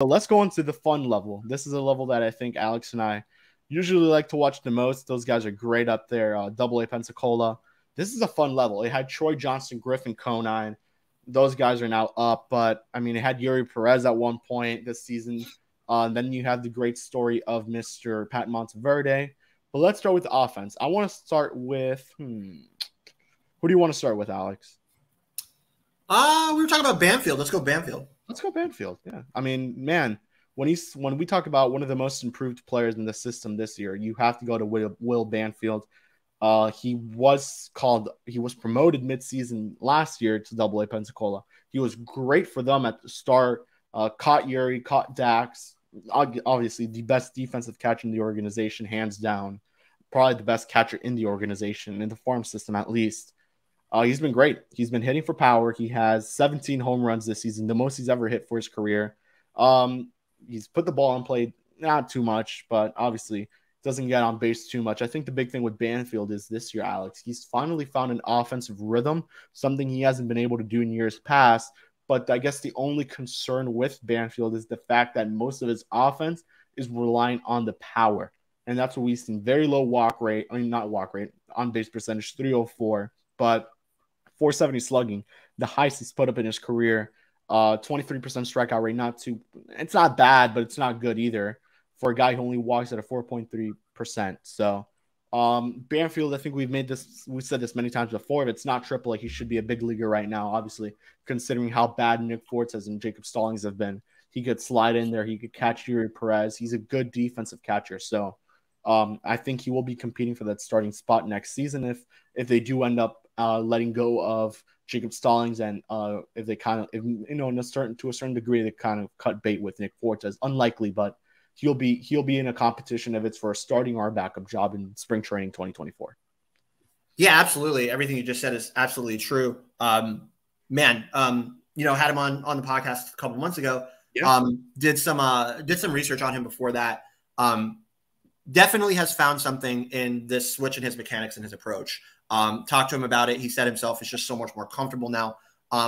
So let's go into the fun level. This is a level that I think Alex and I usually like to watch the most. Those guys are great up there. Double A Pensacola. This is a fun level. It had Troy Johnson, Griffin Conine. Those guys are now up, but I mean, it had Yuri Perez at one point this season. Then you have the great story of Mr. Pat Monteverde. But let's start with the offense. I want to start with who do you want to start with, Alex? We were talking about Banfield. Let's go Banfield. Let's go Banfield. Yeah, I mean, man, when we talk about one of the most improved players in the system this year, you have to go to Will Banfield. He was promoted midseason last year to Double A Pensacola. He was great for them at the start. Caught Yuri, caught Dax. Obviously, the best defensive catcher in the organization, hands down. Probably the best catcher in the organization, in the farm system at least. He's been great. He's been hitting for power. He has 17 home runs this season, the most he's ever hit for his career. He's put the ball in play, not too much, but obviously doesn't get on base too much. I think the big thing with Banfield is this year, Alex, he's finally found an offensive rhythm, something he hasn't been able to do in years past. But I guess the only concern with Banfield is the fact that most of his offense is relying on the power. And that's what we've seen. Very low walk rate. I mean, not walk rate, on base percentage, 304, but 470 slugging, the highest he's put up in his career. 23% strikeout rate, it's not bad, but it's not good either for a guy who only walks at a 4.3%. So Banfield, I think we've said this many times before, if it's not triple A, he should be a big leaguer right now, obviously, considering how bad Nick Fortes and Jacob Stallings have been. He could slide in there. He could catch Yuri Perez. He's a good defensive catcher. So I think he will be competing for that starting spot next season if they do end up letting go of Jacob Stallings, and to a certain degree, they kind of cut bait with Nick Fortes. Unlikely, but he'll be in a competition if it's for a starting or backup job in spring training 2024. Yeah, absolutely. Everything you just said is absolutely true. Had him on the podcast a couple months ago. Yeah. Did some research on him before that. Definitely has found something in this switch in his mechanics and his approach. Talked to him about it. He said himself it's just so much more comfortable now.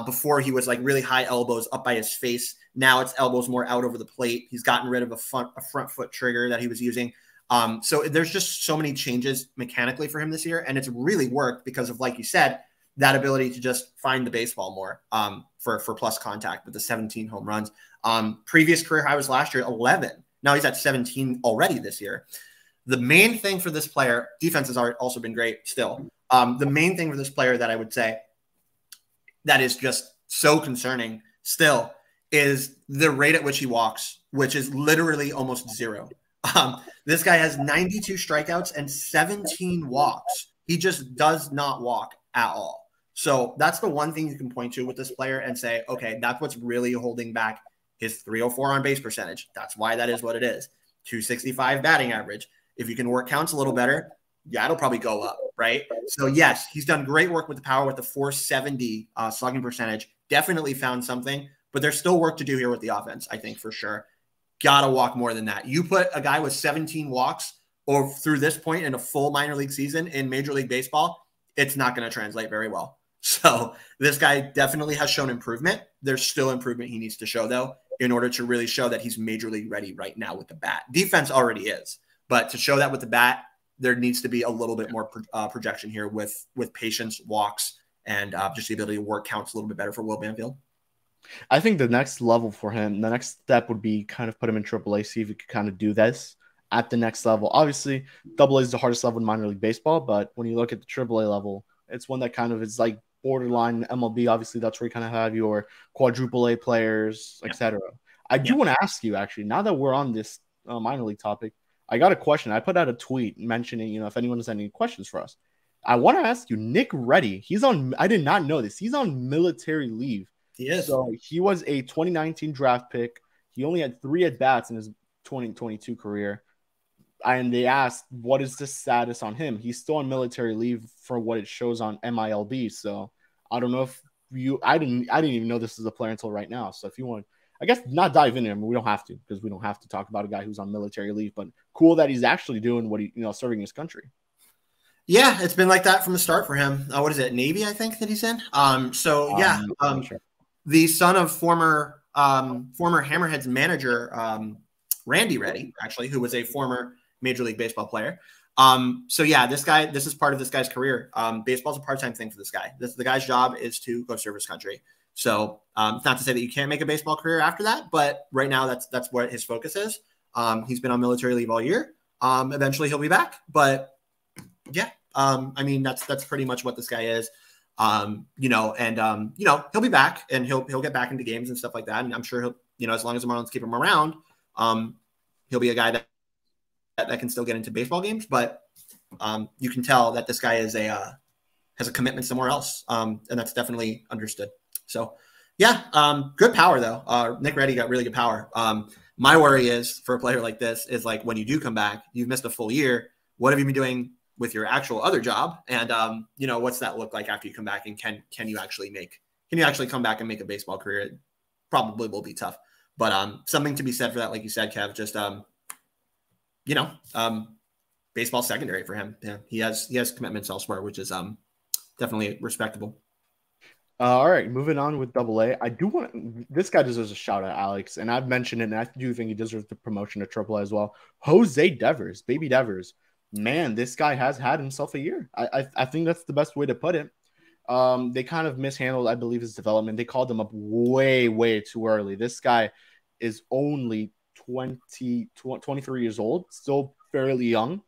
Before he was like really high elbows up by his face. Now it's elbows more out over the plate. He's gotten rid of a front foot trigger that he was using. So there's just so many changes mechanically for him this year. And it's really worked because of, like you said, that ability to just find the baseball more for plus contact with the 17 home runs. Previous career high was last year, 11. Now he's at 17 already this year. The main thing for this player, defense has also been great still. The main thing for this player that I would say that is just so concerning still is the rate at which he walks, which is literally almost zero. This guy has 92 strikeouts and 17 walks. He just does not walk at all. So that's the one thing you can point to with this player and say, okay, that's what's really holding back his 304 on base percentage. That's why that is what it is. 265 batting average. If you can work counts a little better, yeah, it'll probably go up, right? So yes, he's done great work with the power with the 470 slugging percentage. Definitely found something, but there's still work to do here with the offense, I think, for sure. Gotta walk more than that. You put a guy with 17 walks or through this point in a full minor league season in Major League Baseball, it's not going to translate very well. So this guy definitely has shown improvement. There's still improvement he needs to show, though, in order to really show that he's Major League ready right now with the bat. Defense already is, but to show that with the bat, there needs to be a little bit more projection here with patience, walks, and just the ability to work counts a little bit better for Will Banfield. I think the next level for him, the next step would be kind of put him in AAA, see if he could kind of do this at the next level. Obviously, AA is the hardest level in minor league baseball, but when you look at the AAA level, it's one that kind of is like borderline MLB. Obviously, that's where you kind of have your quadruple A players, etc. Yeah. I do want to ask you, actually, now that we're on this minor league topic, I got a question. I put out a tweet mentioning, if anyone has any questions for us. I want to ask you, Nick Ready, I did not know this. He's on military leave. He is. So he was a 2019 draft pick. He only had 3 at-bats in his 2022 career. And they asked, what is the status on him? He's still on military leave for what it shows on MiLB. So I don't know if I didn't even know this is a player until right now. So if you want, I guess not dive into him. We don't have to, because we don't have to talk about a guy who's on military leave, but cool that he's actually doing what he, serving his country. Yeah. It's been like that from the start for him. What is it? Navy, I think that he's in. The son of former former Hammerheads manager, Randy Ready, actually, who was a former Major League Baseball player. So yeah, this is part of this guy's career. Baseball's a part-time thing for this guy. The guy's job is to go serve his country. So it's not to say that you can't make a baseball career after that, but right now that's what his focus is. He's been on military leave all year. Eventually he'll be back, but yeah, I mean, that's pretty much what this guy is. You know, and, you know, he'll be back and he'll get back into games and stuff like that. And I'm sure he'll, you know, as long as the Marlins keep him around, he'll be a guy that can still get into baseball games, but, you can tell that this guy is has a commitment somewhere else. And that's definitely understood. So yeah, good power though. Nick Ready got really good power. My worry is for a player like this is like, when you do come back, you've missed a full year. What have you been doing with your actual other job? And, you know, what's that look like after you come back, and can you actually come back and make a baseball career? It probably will be tough, but, something to be said for that. Like you said, Kev, just, you know, baseball secondary for him. Yeah. He has commitments elsewhere, which is, definitely respectable. All right. Moving on with Double-A. I do want, this guy deserves a shout out, Alex. And I've mentioned it, and I do think he deserves the promotion to Triple-A as well. Jose Devers, baby Devers. Man, this guy has had himself a year. I think that's the best way to put it. They kind of mishandled, I believe, his development. They called him up way, way too early. This guy is only 23 years old, still fairly young.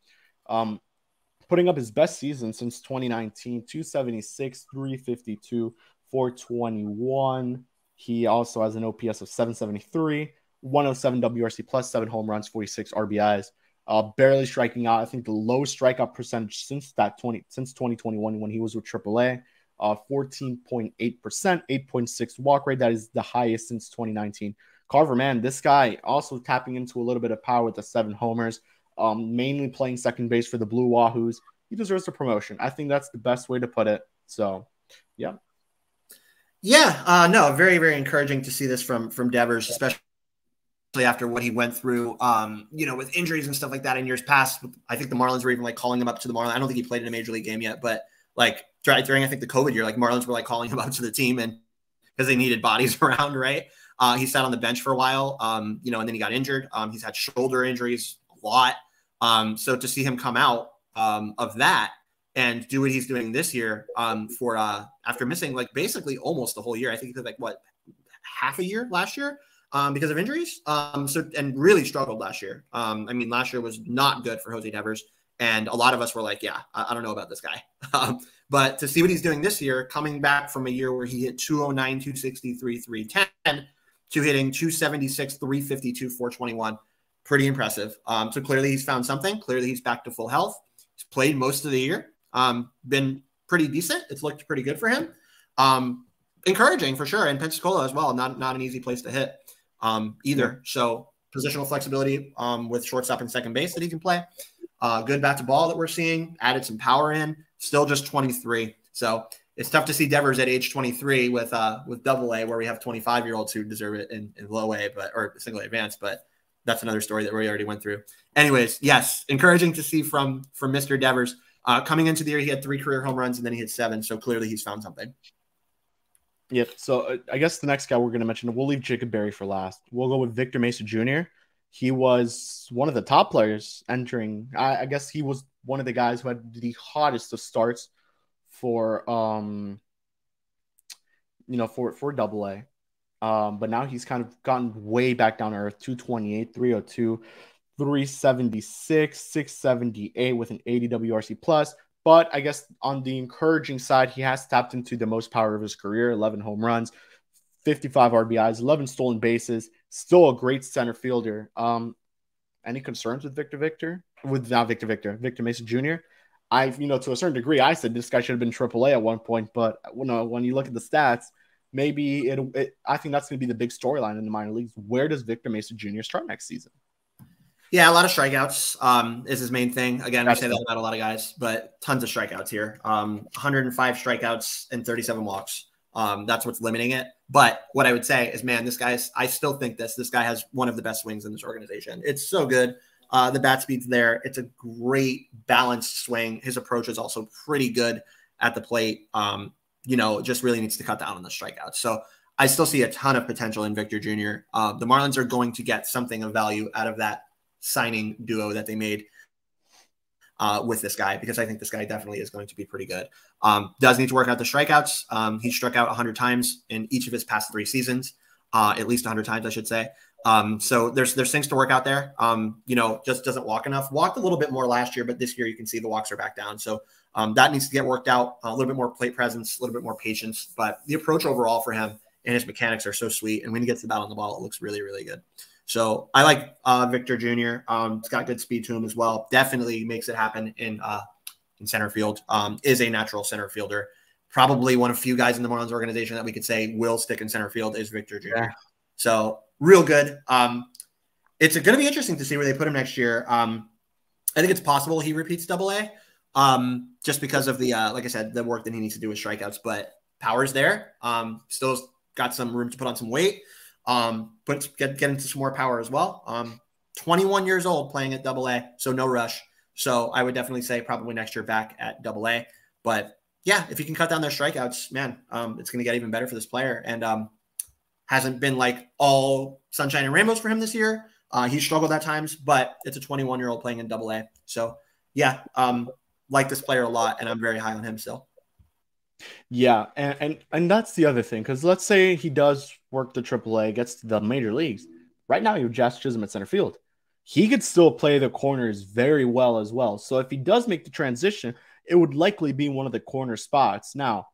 Putting up his best season since 2019, 276, 352, 421. He also has an OPS of 773, 107 WRC plus, 7 home runs, 46 RBIs. Barely striking out. I think the low strikeout percentage since 2021 when he was with AAA, 14.8%, 8.6 walk rate. That is the highest since 2019. Carver, man, this guy also tapping into a little bit of power with the 7 homers, mainly playing second base for the Blue Wahoos. He deserves a promotion. I think that's the best way to put it. So, yeah. Yeah, no, very, very encouraging to see this from Devers, especially after what he went through, you know, with injuries and stuff like that in years past. I think the Marlins were even like calling him up to the Marlins. I don't think he played in a major league game yet, but like during, I think, the COVID year, like Marlins were like calling him up to the team and because they needed bodies around, right? He sat on the bench for a while, you know, and then he got injured. He's had shoulder injuries a lot. So to see him come out of that and do what he's doing this year for after missing like basically almost the whole year, I think he did like what, half a year last year? Because of injuries. So, and really struggled last year. I mean, last year was not good for Jose Devers. And a lot of us were like, yeah, I don't know about this guy. But to see what he's doing this year, coming back from a year where he hit 209, 263, 310 to hitting 276, 352, 421. Pretty impressive. So clearly he's found something. Clearly he's back to full health. He's played most of the year. Been pretty decent. It's looked pretty good for him. Encouraging for sure. And Pensacola as well. Not an easy place to hit. Either. So positional flexibility with shortstop and second base that he can play. Good bat to ball that we're seeing. Added some power in. Still just 23. So it's tough to see Devers at age 23 with Double-A, where we have 25-year-olds who deserve it in low A, but or single-A advanced. But that's another story that we already went through. Anyways, yes, encouraging to see from Mr. Devers. Coming into the year, he had 3 career home runs and then he hit 7. So clearly he's found something. Yep. So I guess the next guy we're going to mention, we'll leave Jacob Berry for last. We'll go with Victor Mesa Jr. He was one of the top players entering. I guess he was one of the guys who had the hottest of starts for, you know, for Double-A. But now he's kind of gotten way back down to earth, 228, 302, 376, 678 with an 80 WRC plus. But I guess on the encouraging side, he has tapped into the most power of his career, 11 home runs, 55 RBIs, 11 stolen bases, still a great center fielder. Any concerns with Victor Mesa Jr.? You know, to a certain degree, I said this guy should have been AAA at one point, but you know, when you look at the stats, maybe I think that's going to be the big storyline in the minor leagues. Where does Victor Mesa Jr. start next season? Yeah, a lot of strikeouts is his main thing. Again, I say that about a lot of guys, but tons of strikeouts here. 105 strikeouts and 37 walks. That's what's limiting it. But what I would say is, man, this guy is, I still think this guy has one of the best swings in this organization. It's so good. The bat speed's there. It's a great balanced swing. His approach is also pretty good at the plate. You know, just really needs to cut down on the strikeouts. So I still see a ton of potential in Victor Jr. The Marlins are going to get something of value out of that signing duo that they made with this guy, because I think this guy definitely is going to be pretty good. Does need to work out the strikeouts. He struck out 100 times in each of his past 3 seasons, at least 100 times, I should say. So there's things to work out there. You know, just doesn't walk enough. Walked a little bit more last year, but this year you can see the walks are back down. So that needs to get worked out. A little bit more plate presence, a little bit more patience. But the approach overall for him and his mechanics are so sweet. And when he gets the bat on the ball, it looks really, really good. So I like Victor Jr. He's got good speed to him as well. Definitely makes it happen in center field. Is a natural center fielder. Probably one of few guys in the Marlins organization that we could say will stick in center field is Victor Jr. Yeah. So real good. It's going to be interesting to see where they put him next year. I think it's possible he repeats Double-A, just because of the, like I said, the work that he needs to do with strikeouts. But power's there. Still got some room to put on some weight, but get into some more power as well. 21 years old playing at Double-A, so no rush. So I would definitely say probably next year back at Double-A. But yeah, if you can cut down their strikeouts, man, it's going to get even better for this player. And hasn't been like all sunshine and rainbows for him this year. He struggled at times, but it's a 21-year-old playing in Double-A. So yeah, like this player a lot, and I'm very high on him still. Yeah, and that's the other thing, because let's say he does work the AAA, gets to the major leagues. Right now, you have Jazz Chisholm at center field. He could still play the corners very well as well. So if he does make the transition, it would likely be one of the corner spots. Now,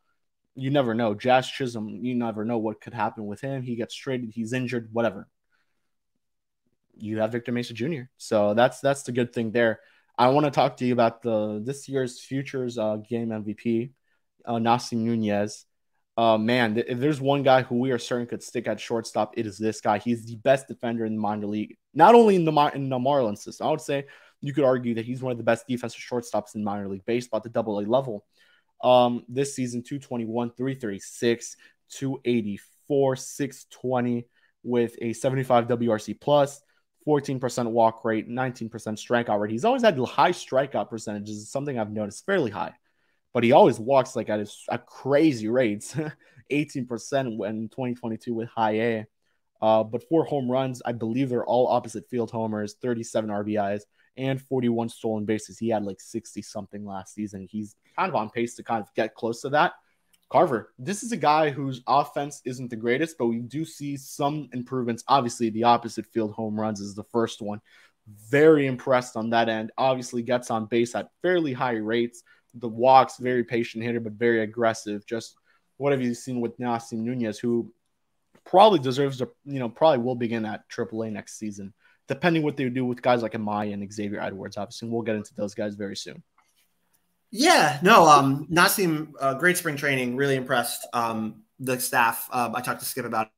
you never know. Jazz Chisholm, you never know what could happen with him. He gets traded, he's injured, whatever. You have Victor Mesa Jr. So that's the good thing there. I want to talk to you about this year's Futures Game MVP. Nasim Nunez. Man, if there's one guy who we are certain could stick at shortstop, it is this guy. He's the best defender in the minor league, not only in the Marlins system. I would say you could argue that he's one of the best defensive shortstops in minor league baseball at the Double-A level. This season, 221, 336, 284, 620 with a 75 WRC plus, 14% walk rate, 19% strikeout rate. He's always had high strikeout percentages, something I've noticed, fairly high. But he always walks like at crazy rates, 18% in 2022 with high A. But 4 home runs, I believe they're all opposite field homers, 37 RBIs, and 41 stolen bases. He had like 60-something last season. He's kind of on pace to kind of get close to that. Carver, this is a guy whose offense isn't the greatest, but we do see some improvements. Obviously, the opposite field home runs is the first one. Very impressed on that end. Obviously, gets on base at fairly high rates. The walks, very patient hitter, but very aggressive. Just what have you seen with Nasim Nunez, who probably deserves to, probably will begin at AAA next season, depending what they do with guys like Amaya and Xavier Edwards, obviously. And we'll get into those guys very soon. Yeah, no, Nasim, great spring training, really impressed. The staff, I talked to Skip about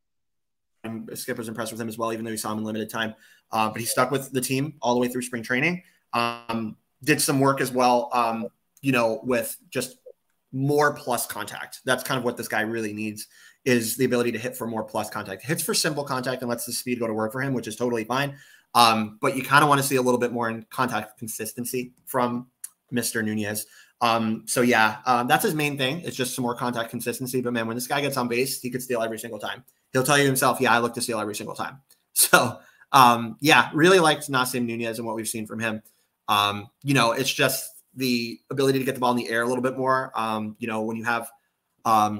him. Skip was impressed with him as well, even though he saw him in limited time. But he stuck with the team all the way through spring training. Did some work as well. With just more plus contact. That's kind of what this guy really needs, is the ability to hit for more plus contact. Hits for simple contact and lets the speed go to work for him, which is totally fine. But you kind of want to see a little bit more in contact consistency from Mr. Nunez. So yeah, that's his main thing. It's just some more contact consistency. But man, when this guy gets on base, he could steal every single time. He'll tell you himself, yeah, I look to steal every single time. So yeah, really liked Nasim Nunez and what we've seen from him. It's just the ability to get the ball in the air a little bit more. When you have a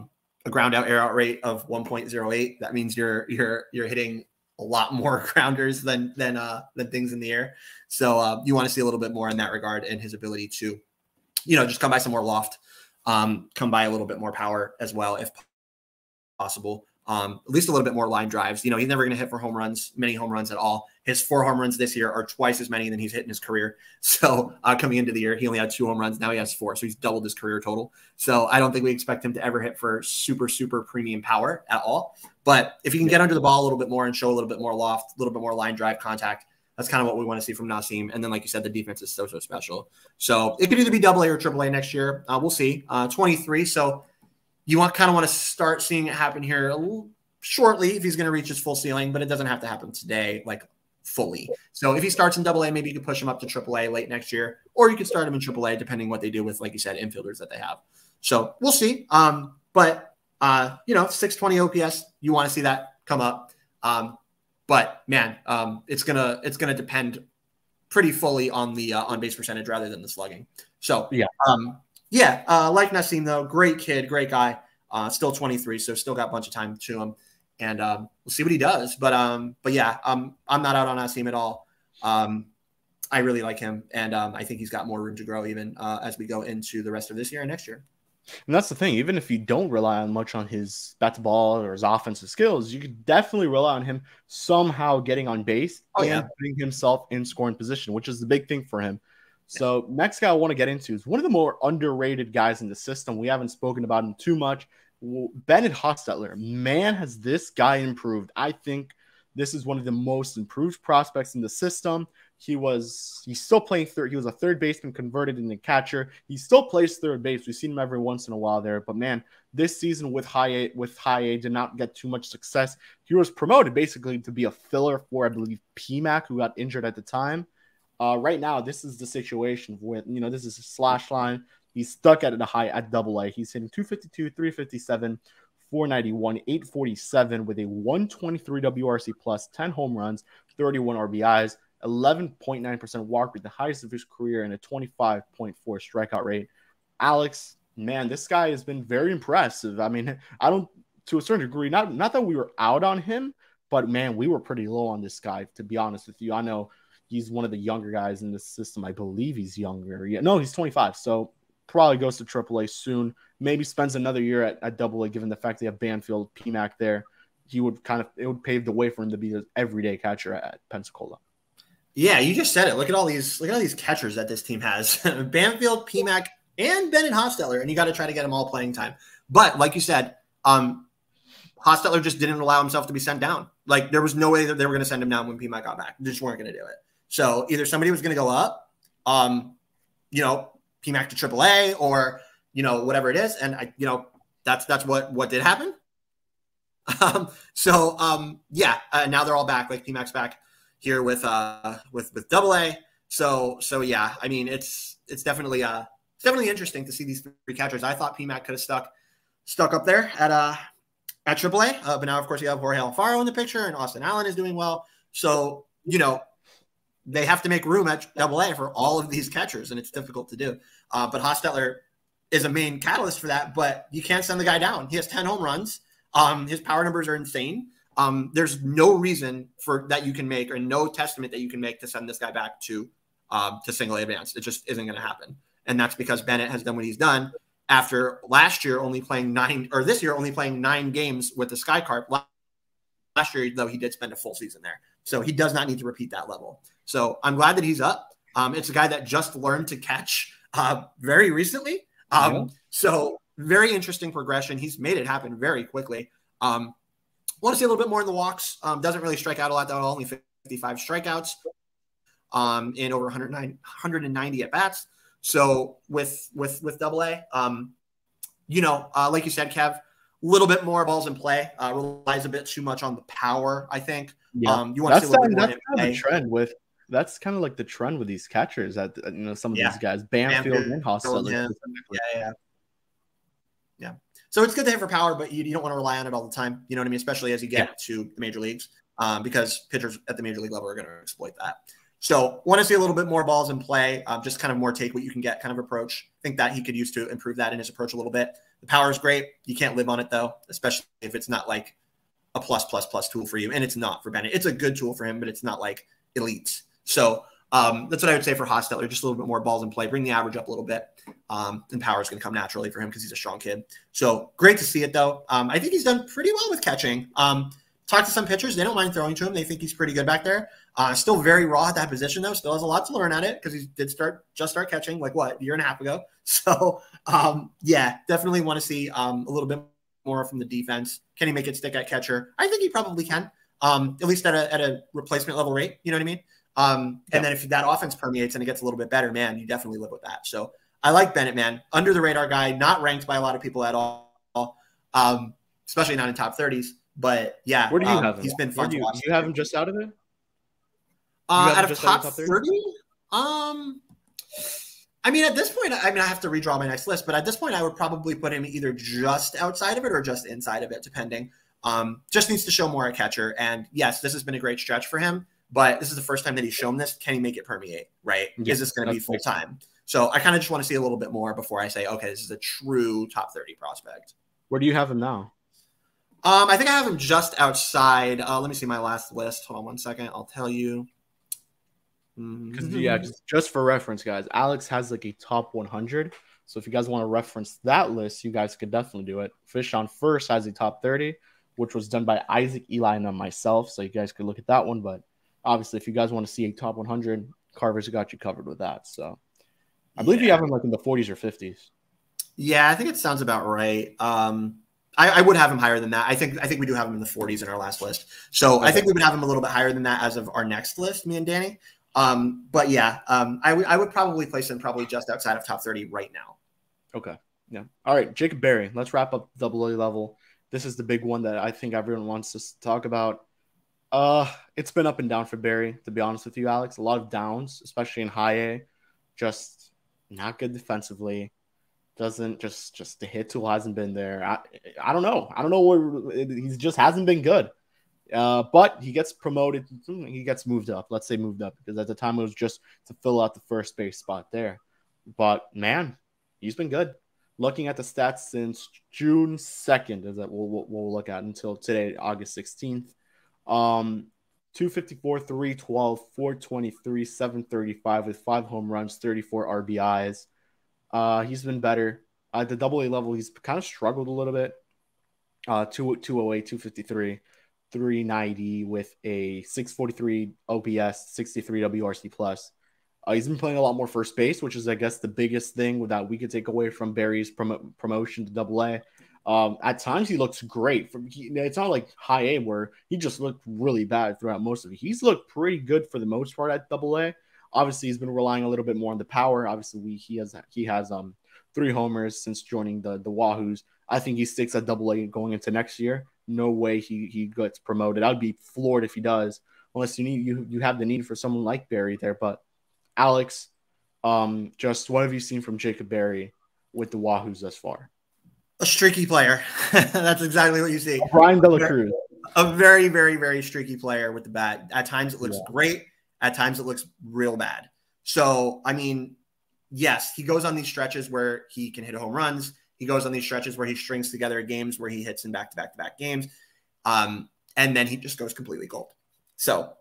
ground out air out rate of 1.08, that means you're hitting a lot more grounders than things in the air. So you want to see a little bit more in that regard, and his ability to, just come by some more loft, come by a little bit more power as well, if possible. At least a little bit more line drives. He's never going to hit for home runs, many home runs at all. His 4 home runs this year are twice as many than he's hit in his career. So coming into the year, he only had 2 home runs. Now he has 4. So he's doubled his career total. So I don't think we expect him to ever hit for super, super premium power at all. But if he can get under the ball a little bit more and show a little bit more loft, a little bit more line drive contact, that's kind of what we want to see from Nasim. And then, like you said, the defense is so, so special. So it could either be Double-A or Triple-A next year. We'll see. 23. So you kind of want to start seeing it happen here shortly if he's going to reach his full ceiling, but it doesn't have to happen today, like fully. So if he starts in Double-A, maybe you could push him up to Triple-A late next year, or you could start him in Triple-A, depending what they do with, like you said, infielders that they have. So we'll see. But You know, 620 OPS, you want to see that come up. But man, it's gonna depend pretty fully on the on-base percentage rather than the slugging. So yeah, like Nasim though, great kid, great guy. Still 23, so still got a bunch of time to him, and we'll see what he does. But yeah, I'm not out on Nasim at all. I really like him, and I think he's got more room to grow even as we go into the rest of this year and next year. And that's the thing. Even if you don't rely on much on his bat-to-ball or his offensive skills, you could definitely rely on him somehow getting on base and putting himself in scoring position, which is the big thing for him. So next guy I want to get into is one of the more underrated guys in the system. We haven't spoken about him too much. Bennett Hostetler. Man, has this guy improved. I think this is one of the most improved prospects in the system. He's still playing third. He was a third baseman converted into catcher. He still plays third base. We've seen him every once in a while there. But man, this season with high A did not get too much success. He was promoted basically to be a filler for, I believe, P-Mac, who got injured at the time. Right now, this is the situation where, you know, this is a slash line. He's stuck at a high at double A. He's hitting 252, 357, 491, 847 with a 123 WRC plus, 10 home runs, 31 RBIs. 11.9% walk rate, the highest of his career, and a 25.4 strikeout rate. Alex, man, this guy has been very impressive. I mean, I don't, to a certain degree, not that we were out on him, but man, we were pretty low on this guy, to be honest with you. I know he's one of the younger guys in this system. I believe he's younger. Yeah, no, he's 25, so probably goes to AAA soon. Maybe spends another year at AA, given the fact they have Banfield, P-Mac there. It would pave the way for him to be an everyday catcher at Pensacola. Yeah, you just said it. Look at all these catchers that this team has. Banfield, P-Mac, and Bennett Hostetler, and you got to try to get them all playing time. But like you said, Hostetler just didn't allow himself to be sent down. Like, there was no way that they were going to send him down when P-Mac got back. They just weren't going to do it. So either somebody was going to go up, you know, P-Mac to AAA, or, you know, whatever it is. And you know, that's what did happen. Now they're all back. Like, P-Mac's back here with AA. So yeah, I mean, it's definitely interesting to see these three catchers. I thought P-Mac could have stuck up there at AAA, but now of course you have Jorge Alfaro in the picture, and Austin Allen is doing well. So, you know, they have to make room at AA for all of these catchers, and it's difficult to do. But Hostetler is a main catalyst for that, but you can't send the guy down. He has 10 home runs. His power numbers are insane. There's no reason for that you can make, or no testament that you can make, to send this guy back to single A advanced. It just isn't going to happen. And that's because Bennett has done what he's done after last year only playing nine, or this year only playing 9 games with the Sky Carp. Last year, though, he did spend a full season there. So he does not need to repeat that level. So I'm glad that he's up. It's a guy that just learned to catch very recently. So very interesting progression. He's made it happen very quickly. Want to see a little bit more in the walks. Doesn't really strike out a lot, though. Only 55 strikeouts in over 190 at bats. So with AA, you know, like you said, Kev, a little bit more balls in play. Relies a bit too much on the power, I think. Yeah. You want to see a little bit more. That's kind of the trend with. That's kind of like the trend with these catchers. That, you know, some of these guys, Banfield and Hostetler. Yeah. So it's good to hit for power, but you don't want to rely on it all the time. You know what I mean? Especially as you get to the major leagues, because pitchers at the major league level are going to exploit that. So want to see a little bit more balls in play, just kind of more take what you can get kind of approach. I think that he could use to improve that in his approach a little bit. The power is great. You can't live on it, though, especially if it's not like a plus tool for you. And it's not for Bennett. It's a good tool for him, but it's not like elite. So that's what I would say for Hostetler, just a little bit more balls in play, bring the average up a little bit, and power is going to come naturally for him because he's a strong kid. So great to see it, though. I think he's done pretty well with catching. Talked to some pitchers. They don't mind throwing to him. They think he's pretty good back there. Still very raw at that position, though. Still has a lot to learn at it because he did start catching like a year and a half ago. So definitely want to see a little bit more from the defense. Can he make it stick at catcher? I think he probably can, at least at a replacement level rate. You know what I mean? And then if that offense permeates and it gets a little bit better, man, you definitely live with that. So I like Bennett, man, under the radar guy, not ranked by a lot of people at all, especially not in top 30s. But yeah, where do you have him? He's been fun to watch. Do you have him just out of it? Out of top 30? I mean, at this point, I mean, I have to redraw my next list, but at this point, I would probably put him either just outside of it or just inside of it, depending. Just needs to show more at catcher. And yes, this has been a great stretch for him, but this is the first time that he's shown this. Can he make it permeate, right? Yeah, is this going to be full time? So I kind of just want to see a little bit more before I say, okay, this is a true top 30 prospect. Where do you have him now? I think I have him just outside. Let me see my last list. Hold on one second. I'll tell you. Because yeah, just for reference, guys, Alex has like a top 100. So if you guys want to reference that list, you guys could definitely do it. Fish on First has a top 30, which was done by Isaac, Eli, and myself. So you guys could look at that one. But obviously, if you guys want to see a top 100, Carver's got you covered with that. So I believe you have him like in the 40s or 50s. Yeah, I think it sounds about right. I would have him higher than that. I think we do have him in the 40s in our last list. So okay. I think we would have him a little bit higher than that as of our next list, me and Danny. But yeah, I would probably place him probably just outside of top 30 right now. Okay. Yeah. All right. Jacob Berry. Let's wrap up double A level. This is the big one that I think everyone wants us to talk about. It's been up and down for Berry, to be honest with you, Alex. A lot of downs, especially in high A. Just not good defensively. Doesn't just the hit tool hasn't been there. I don't know. I don't know what he just hasn't been good. But he gets promoted. He gets moved up. Let's say moved up because at the time it was just to fill out the first base spot there. But man, he's been good. Looking at the stats since June 2nd is that we'll look at until today, August 16th. 254, 312, 423, 735 with 5 home runs, 34 RBIs. He's been better at the double A level. He's kind of struggled a little bit. 208, 253, 390 with a 643 OPS, 63 WRC plus. He's been playing a lot more first base, which is, I guess, the biggest thing that we could take away from Berry's promotion to double A. At times he looks great. It's not like high A where he just looked really bad throughout most of it. He's looked pretty good for the most part at double A. Obviously, he's been relying a little bit more on the power. Obviously, he has 3 homers since joining the Wahoos. I think he sticks at double A going into next year. No way he gets promoted. I'd be floored if he does, unless you have the need for someone like Berry there. But Alex, just what have you seen from Jacob Berry with the Wahoos thus far? A streaky player. That's exactly what you see. Brian De La Cruz, a very, very, very streaky player with the bat. At times it looks great. At times it looks real bad. So, I mean, yes, he goes on these stretches where he can hit home runs. He goes on these stretches where he strings together games where he hits in back-to-back-to-back games. And then he just goes completely cold. So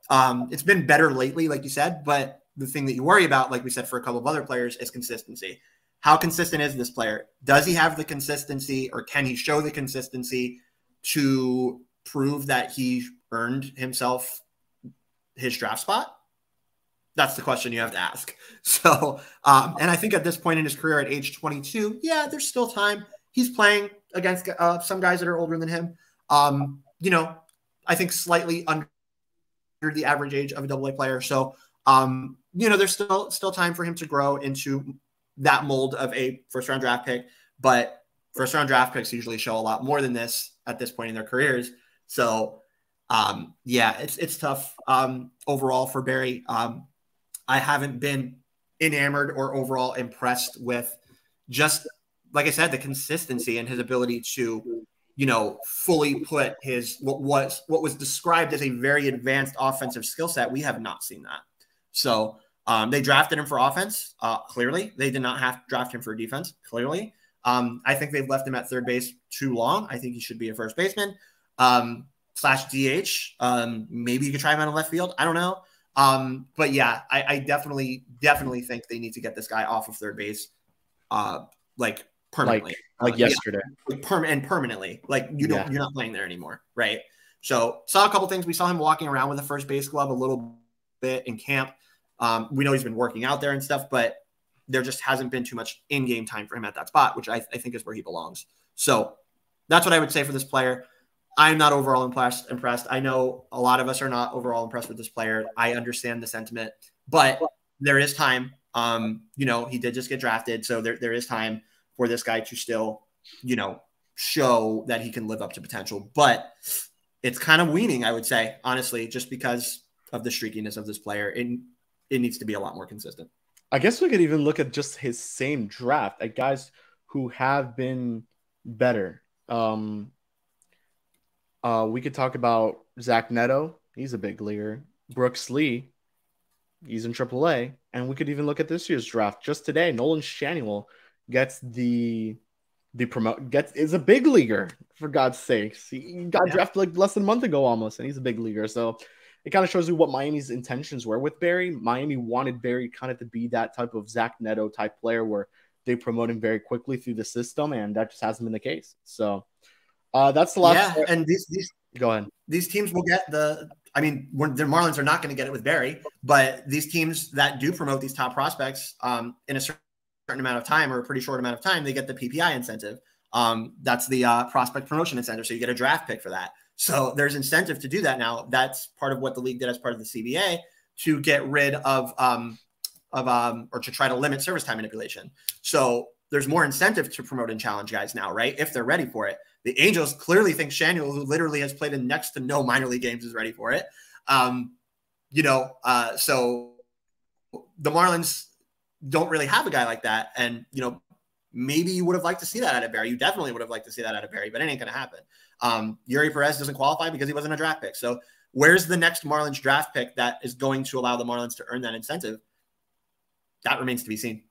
it's been better lately, like you said. But the thing that you worry about, like we said for a couple of other players, is consistency. How consistent is this player? Does he have the consistency or can he show the consistency to prove that he earned himself his draft spot? That's the question you have to ask. So, and I think at this point in his career at age 22, yeah, there's still time. He's playing against some guys that are older than him. You know, I think slightly under the average age of a double A player. So, you know, there's still time for him to grow into that mold of a first-round draft pick. But first-round draft picks usually show a lot more than this at this point in their careers. So, yeah, it's tough overall for Berry. I haven't been enamored or overall impressed with just, like I said, the consistency and his ability to, you know, fully put his what was described as a very advanced offensive skill set. We have not seen that. So they drafted him for offense. Clearly, they did not have to draft him for defense. Clearly, I think they've left him at third base too long. I think he should be a first baseman slash DH. Maybe you could try him out of left field. I don't know. But yeah, I definitely think they need to get this guy off of third base, like permanently, like yesterday, yeah, like permanently, like you're not playing there anymore. Right. So saw a couple things. We saw him walking around with a first base glove a little bit in camp. We know he's been working out there and stuff, but there just hasn't been too much in-game time for him at that spot, which I think is where he belongs. So that's what I would say for this player. I'm not overall impressed. I know a lot of us are not overall impressed with this player. I understand the sentiment, but there is time. You know, he did just get drafted, so there is time for this guy to still, you know, show that he can live up to potential. But it's kind of weaning, I would say, honestly, just because of the streakiness of this player. It needs to be a lot more consistent. I guess we could even look at just his same draft at guys who have been better. We could talk about Zach Neto. He's a big leaguer. Brooks Lee. He's in AAA. And we could even look at this year's draft. Just today, Nolan Schanuel gets the promote gets is a big leaguer, for God's sakes. He got drafted like less than a month ago almost, and he's a big leaguer. So it kind of shows you what Miami's intentions were with Berry. Miami wanted Berry kind of to be that type of Zach Neto type player where they promote him very quickly through the system, and that just hasn't been the case. So that's the last. Yeah, and these go ahead. These teams will get the. I mean, the Marlins are not going to get it with Berry, but these teams that do promote these top prospects in a certain amount of time or a pretty short amount of time, they get the PPI incentive. That's the prospect promotion incentive. So you get a draft pick for that. So there's incentive to do that now. That's part of what the league did as part of the CBA to get rid of or to try to limit service time manipulation. So there's more incentive to promote and challenge guys now, right? If they're ready for it. The Angels clearly think Schanuel, who literally has played in next to no minor league games, is ready for it. So the Marlins don't really have a guy like that. And, you know, maybe you would have liked to see that out of Berry. You definitely would have liked to see that out of Berry, but it ain't going to happen. Yuri Perez doesn't qualify because he wasn't a draft pick. So where's the next Marlins draft pick that is going to allow the Marlins to earn that incentive? That remains to be seen.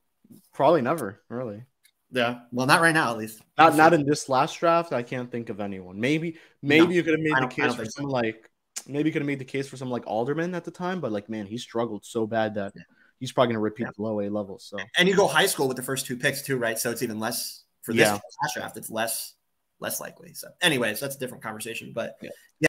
Probably never, really. Yeah. Well, not right now, at least. Not in this last draft. I can't think of anyone. Maybe you could have made the case for some like maybe you could have made the case for some like Alderman at the time, but like man, he struggled so bad that he's probably gonna repeat the low A levels. So and you go high school with the first two picks too, right? So it's even less for this last draft, it's less likely. So anyways, that's a different conversation. But yeah.